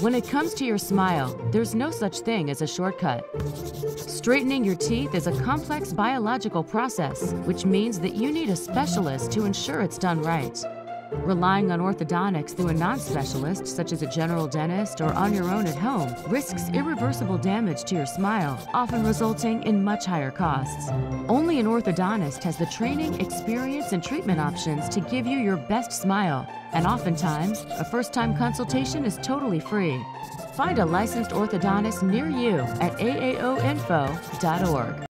When it comes to your smile, there's no such thing as a shortcut. Straightening your teeth is a complex biological process, which means that you need a specialist to ensure it's done right. Relying on orthodontics through a non-specialist, such as a general dentist or on your own at home, risks irreversible damage to your smile, often resulting in much higher costs. Only an orthodontist has the training, experience, and treatment options to give you your best smile. And oftentimes, a first-time consultation is totally free. Find a licensed orthodontist near you at aaoinfo.org.